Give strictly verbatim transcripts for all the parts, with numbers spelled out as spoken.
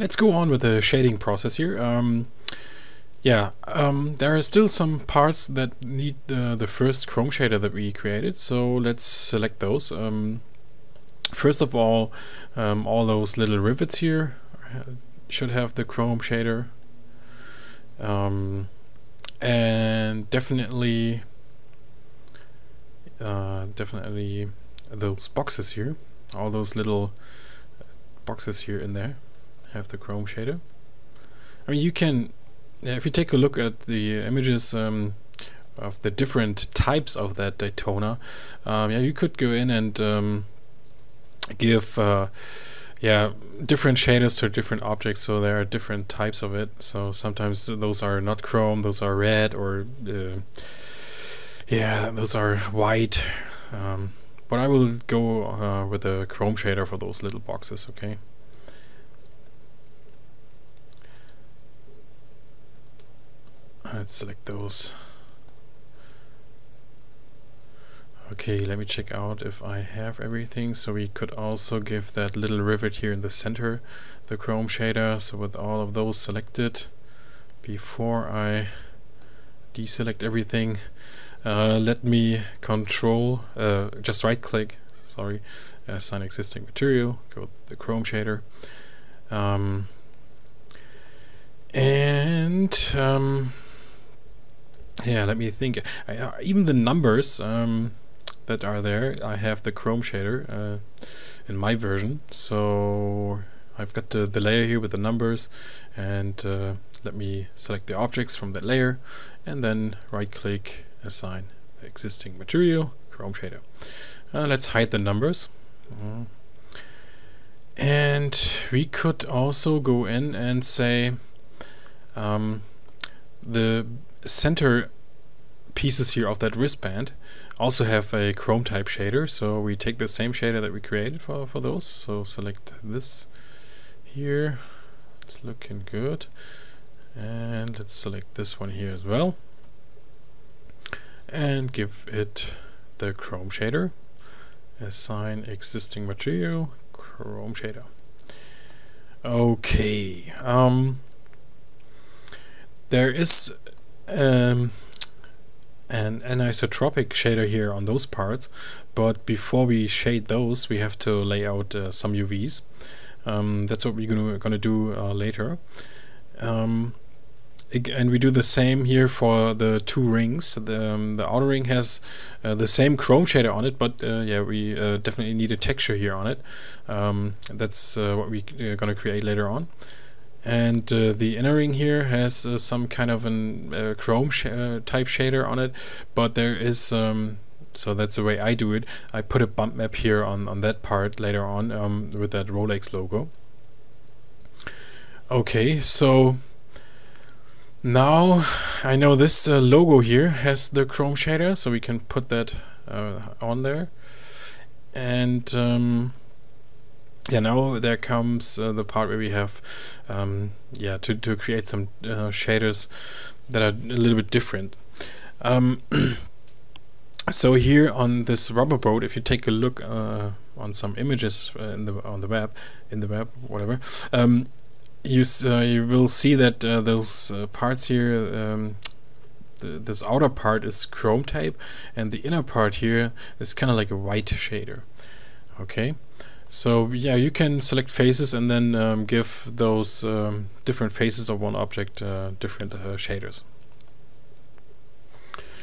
Let's go on with the shading process here. Um, yeah, um, there are still some parts that need uh, the first chrome shader that we created, so let's select those. Um, first of all, um, all those little rivets here should have the chrome shader. Um, and definitely uh, definitely those boxes here, all those little boxes here in there have the chrome shader. I mean, you can, if you take a look at the images um, of the different types of that Daytona, um, yeah, you could go in and um, give uh, yeah, different shaders to different objects, so there are different types of it. So sometimes those are not chrome, those are red, or uh, yeah, those are white. Um, but I will go uh, with a chrome shader for those little boxes, okay? Let's select those. Okay, let me check out if I have everything. So we could also give that little rivet here in the center the chrome shader. So with all of those selected, before I deselect everything, uh, let me control, uh, just right click, sorry, assign existing material, go to the chrome shader. Um, and um, yeah, let me think. I, uh, even the numbers, um, that are there, I have the chrome shader uh, in my version, so I've got the, the layer here with the numbers, and uh, let me select the objects from that layer and then right click, assign existing material, chrome shader. Uh, let's hide the numbers, mm. and we could also go in and say um, the center pieces here of that wristband also have a chrome type shader, so we take the same shader that we created for, for those. So select this here, it's looking good, and let's select this one here as well and give it the chrome shader, assign existing material, chrome shader. Okay, um, there is um, an anisotropic shader here on those parts, but before we shade those we have to lay out uh, some U Vs. Um, that's what we're gonna, gonna do uh, later. Um, and we do the same here for the two rings. The, um, the outer ring has uh, the same chrome shader on it, but uh, yeah, we uh, definitely need a texture here on it. Um, that's uh, what we're gonna create later on. And uh, the inner ring here has uh, some kind of an uh, chrome sh uh, type shader on it, but there is um, so that's the way I do it. I put a bump map here on on that part later on um, with that Rolex logo. Okay, so now I know this uh, logo here has the chrome shader, so we can put that uh, on there. And um, yeah, now there comes uh, the part where we have um, yeah to, to create some uh, shaders that are a little bit different. Um, so here on this rubber boat, if you take a look uh, on some images uh, in the on the web, in the web, whatever, um, you s uh, you will see that uh, those uh, parts here. Um, th this outer part is chrome type, and the inner part here is kind of like a white shader. Okay. So yeah, you can select faces and then um, give those um, different faces of one object uh, different uh, shaders.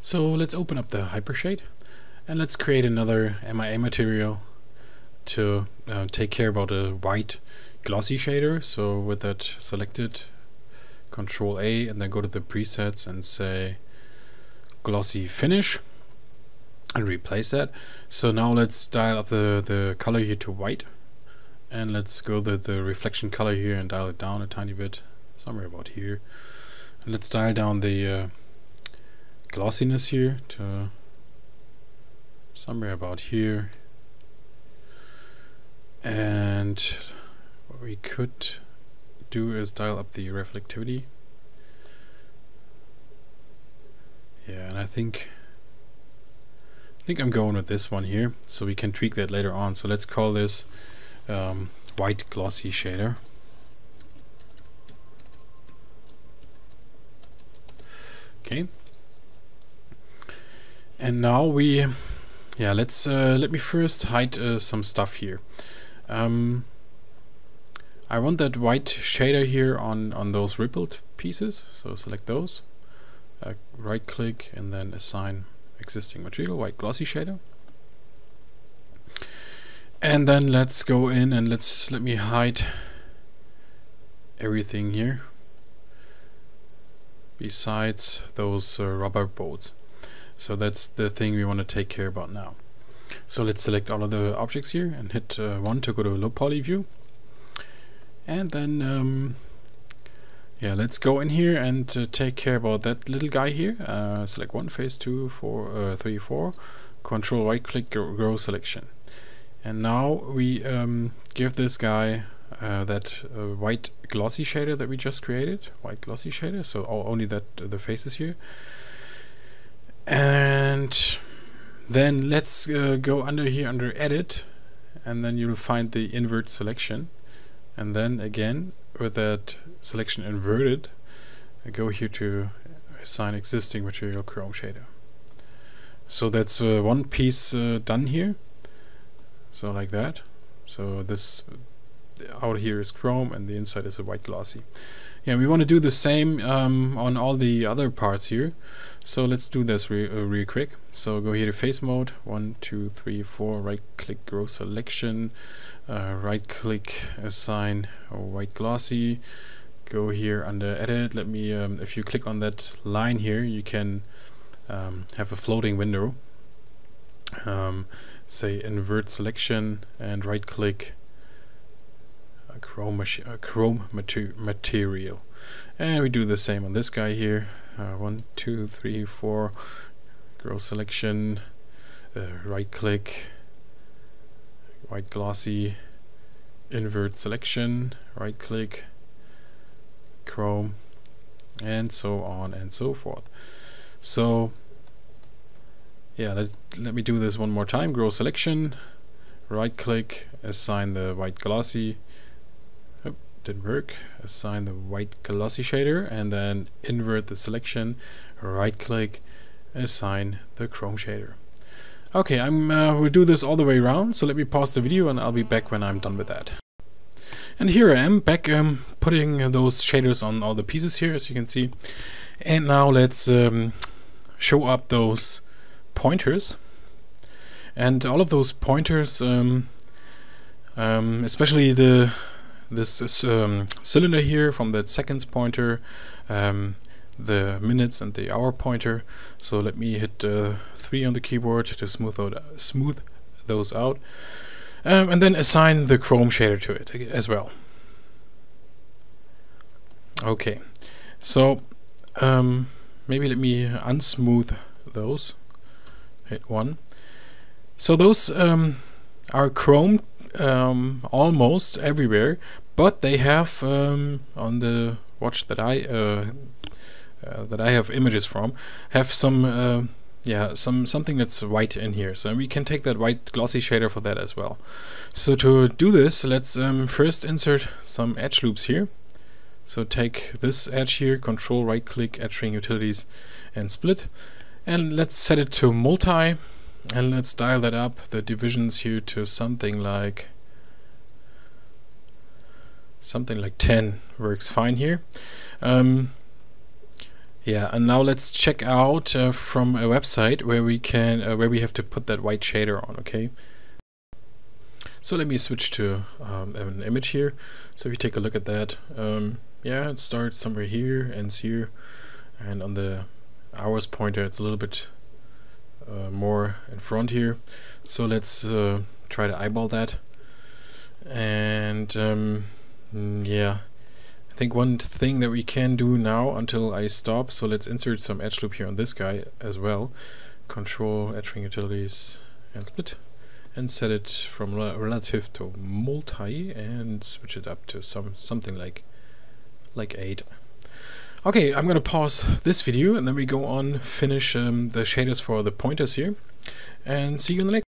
So let's open up the Hypershade and let's create another M I A material to uh, take care about a white glossy shader. So with that selected, Control A, and then go to the presets and say glossy finish. And replace that. So now let's dial up the, the color here to white, and let's go to the reflection color here and dial it down a tiny bit, somewhere about here. And let's dial down the uh, glossiness here to somewhere about here. And what we could do is dial up the reflectivity. Yeah, and I think I think I'm going with this one here, so we can tweak that later on. So let's call this um, white glossy shader. Okay. And now we, yeah, let's uh, let me first hide uh, some stuff here. Um, I want that white shader here on on those rippled pieces, so select those, uh, right click, and then assign existing material, white glossy shader. And then let's go in and let's let me hide everything here besides those uh, rubber bolts. So that's the thing we want to take care about now. So let's select all of the objects here and hit uh, one to go to low poly view. And then um, yeah, let's go in here and uh, take care about that little guy here. Uh, select one, phase two, four, uh, three, four. Control right click, grow selection. And now we um, give this guy uh, that uh, white glossy shader that we just created, white glossy shader. So only that uh, the faces here. And then let's uh, go under here under edit, and then you'll find the invert selection. And then again with that selection inverted, I go here to assign existing material chrome shader. So that's uh, one piece uh, done here. So like that. So this out here is chrome and the inside is a white glossy. Yeah, we want to do the same um, on all the other parts here. So let's do this re uh, real quick. So go here to face mode, one, two, three, four, right click, grow selection, uh, right click, assign white glossy. Go here under edit. Let me, um, if you click on that line here, you can um, have a floating window. Um, say invert selection and right click a chrome, a chrome mater material. And we do the same on this guy here. Uh, one, two, three, four, grow selection, uh, right click, white glossy, invert selection, right click, chrome, and so on and so forth. So yeah, let, let me do this one more time. Grow selection, right click, assign the white glossy. Oh, didn't work. Assign the white glossy shader and then invert the selection, right click, assign the chrome shader. Okay, I'm uh, we'll do this all the way around, so let me pause the video and I'll be back when I'm done with that. And here I am back um, putting those shaders on all the pieces here, as you can see. And now let's um, show up those pointers, and all of those pointers, um, um, especially the this, this um, cylinder here from that seconds pointer, um, the minutes and the hour pointer. So let me hit uh, three on the keyboard to smooth out, smooth those out, um, and then assign the chrome shader to it as well. Okay, so um, maybe let me unsmooth those. Hit one. So those um, are chromed um, almost everywhere, but they have um, on the watch that I uh, uh, that I have images from have some uh, yeah some something that's white in here. So we can take that white glossy shader for that as well. So to do this, let's um, first insert some edge loops here. So take this edge here, Control right click, Edging Utilities, and split. And let's set it to multi, and let's dial that up, the divisions here, to something like something like ten. Works fine here. Um, yeah, and now let's check out uh, from a website where we can uh, where we have to put that white shader on. Okay, so let me switch to um, an image here. So if you take a look at that, um, yeah, it starts somewhere here, ends here, and on the hours pointer it's a little bit uh, more in front here. So let's uh, try to eyeball that. And um, yeah, I think one thing that we can do now until I stop, so let's insert some edge loop here on this guy as well. Control, Edging Utilities, and split, and set it from relative to multi and switch it up to some something like like eight. Okay, I'm gonna pause this video and then we go on finish um, the shaders for the pointers here, and see you in the next.